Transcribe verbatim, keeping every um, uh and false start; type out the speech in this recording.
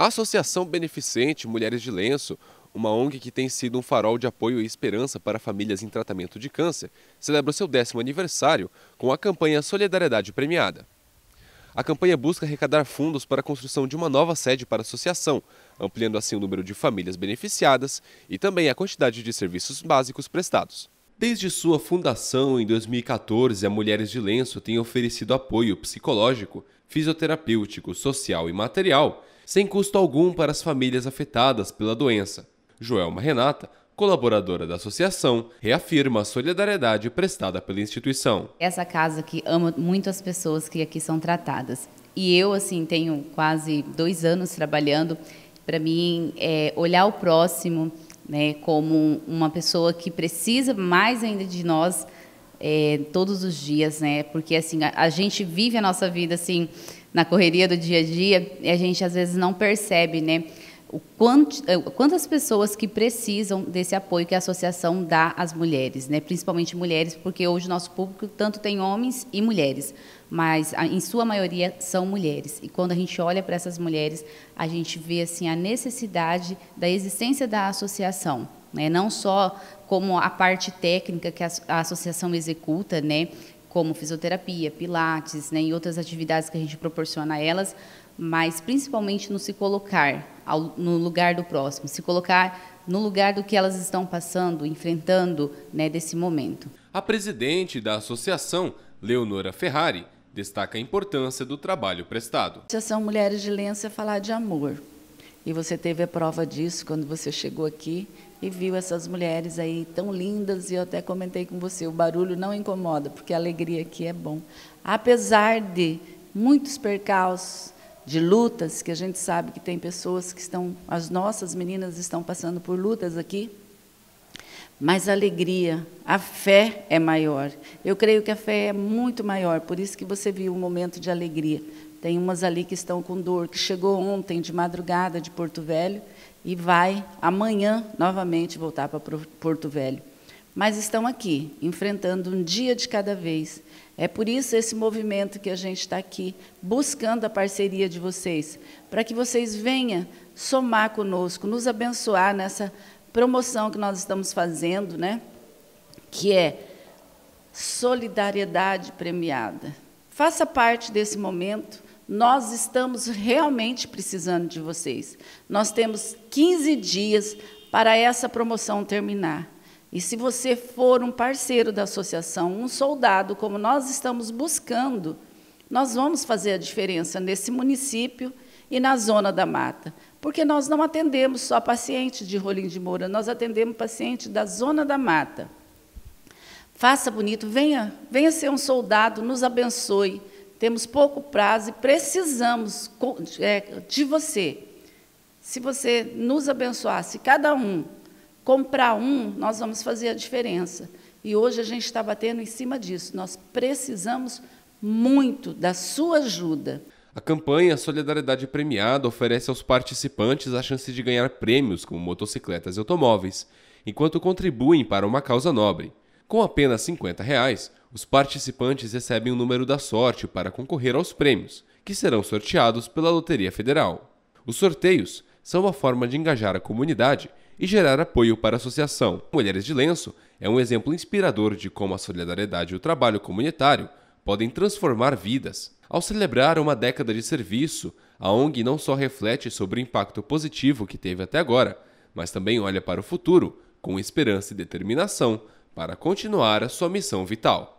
A Associação Beneficente Mulheres de Lenço, uma O N G que tem sido um farol de apoio e esperança para famílias em tratamento de câncer, celebra seu décimo aniversário com a campanha Solidariedade Premiada. A campanha busca arrecadar fundos para a construção de uma nova sede para a associação, ampliando assim o número de famílias beneficiadas e também a quantidade de serviços básicos prestados. Desde sua fundação, em dois mil e quatorze, a Mulheres de Lenço tem oferecido apoio psicológico, fisioterapêutico, social e material, sem custo algum para as famílias afetadas pela doença. Joelma Renata, colaboradora da associação, reafirma a solidariedade prestada pela instituição. Essa casa que ama muito as pessoas que aqui são tratadas. E eu, assim, tenho quase dois anos trabalhando. Para mim, é olhar o próximo, né, como uma pessoa que precisa mais ainda de nós é, todos os dias, né? Porque assim a, a gente vive a nossa vida assim na correria do dia a dia e a gente às vezes não percebe, né, o quanto, quantas pessoas que precisam desse apoio que a associação dá às mulheres, né? Principalmente mulheres, porque hoje o nosso público tanto tem homens e mulheres, mas em sua maioria são mulheres. E quando a gente olha para essas mulheres, a gente vê assim a necessidade da existência da associação, né? Não só como a parte técnica que a associação executa, né? Como fisioterapia, pilates, né? E outras atividades que a gente proporciona a elas, mas principalmente no se colocar ao, no lugar do próximo, se colocar no lugar do que elas estão passando, enfrentando, né, desse momento. A presidente da associação, Leonora Ferrari, destaca a importância do trabalho prestado. A Associação Mulheres de Lenço é falar de amor. E você teve a prova disso quando você chegou aqui e viu essas mulheres aí tão lindas. E eu até comentei com você, o barulho não incomoda, porque a alegria aqui é bom. Apesar de muitos percalços, de lutas, que a gente sabe que tem pessoas que estão, as nossas meninas estão passando por lutas aqui, mas a alegria, a fé é maior. Eu creio que a fé é muito maior, por isso que você viu um momento de alegria. Tem umas ali que estão com dor, que chegou ontem de madrugada de Porto Velho e vai amanhã novamente voltar para Porto Velho. Mas estão aqui, enfrentando um dia de cada vez. É por isso esse movimento que a gente está aqui, buscando a parceria de vocês, para que vocês venham somar conosco, nos abençoar nessa promoção que nós estamos fazendo, né? Que é Solidariedade Premiada. Faça parte desse momento. Nós estamos realmente precisando de vocês. Nós temos quinze dias para essa promoção terminar. E se você for um parceiro da associação, um soldado, como nós estamos buscando, nós vamos fazer a diferença nesse município e na Zona da Mata. Porque nós não atendemos só pacientes de Rolim de Moura, nós atendemos pacientes da Zona da Mata. Faça bonito, venha, venha ser um soldado, nos abençoe. Temos pouco prazo e precisamos de você. Se você nos abençoar, se cada um comprar um, nós vamos fazer a diferença. E hoje a gente está batendo em cima disso. Nós precisamos muito da sua ajuda. A campanha Solidariedade Premiada oferece aos participantes a chance de ganhar prêmios como motocicletas e automóveis, enquanto contribuem para uma causa nobre. Com apenas cinquenta reais, os participantes recebem o número da sorte para concorrer aos prêmios, que serão sorteados pela Loteria Federal. Os sorteios são uma forma de engajar a comunidade e gerar apoio para a associação. Mulheres de Lenço é um exemplo inspirador de como a solidariedade e o trabalho comunitário podem transformar vidas. Ao celebrar uma década de serviço, a O N G não só reflete sobre o impacto positivo que teve até agora, mas também olha para o futuro com esperança e determinação para continuar a sua missão vital.